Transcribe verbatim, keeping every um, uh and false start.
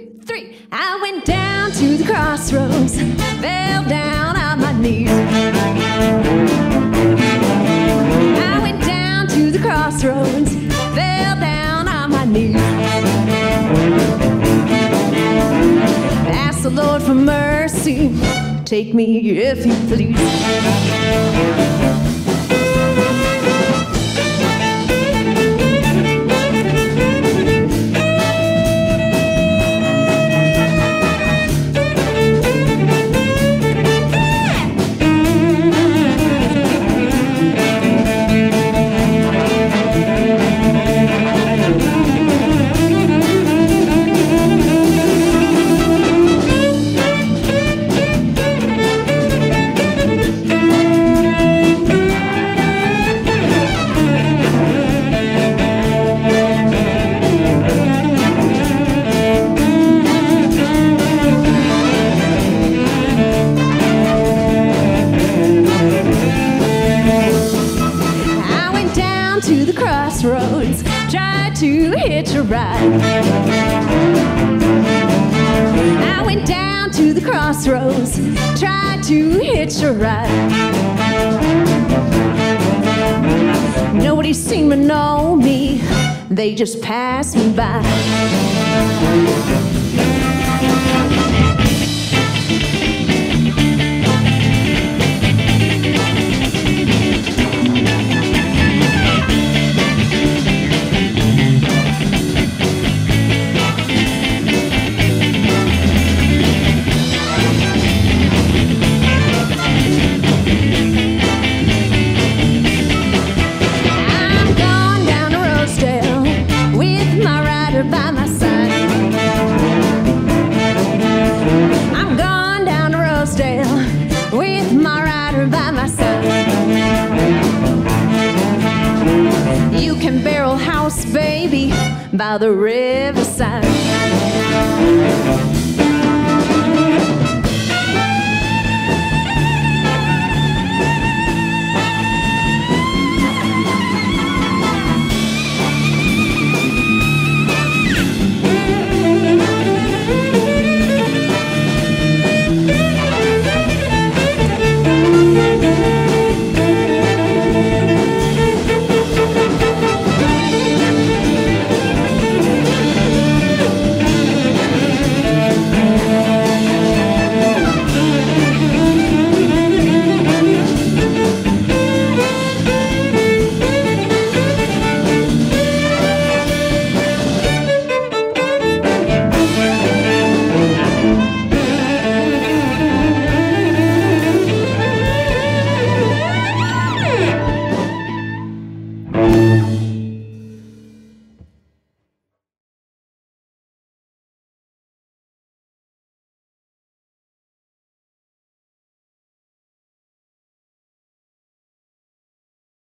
two, three. I went down to the crossroads, fell down on my knees. I went down to the crossroads, fell down on my knees. Ask the Lord for mercy, take me if you please. To the crossroads, tried to hitch a ride. I went down to the crossroads, tried to hitch a ride. Nobody seemed to know me, they just passed me by. By my side, I'm gone down to Rosedale with my rider by my side. You can barrel house, baby, by the riverside.